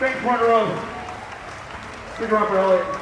Great corner of Big Robert Elliott.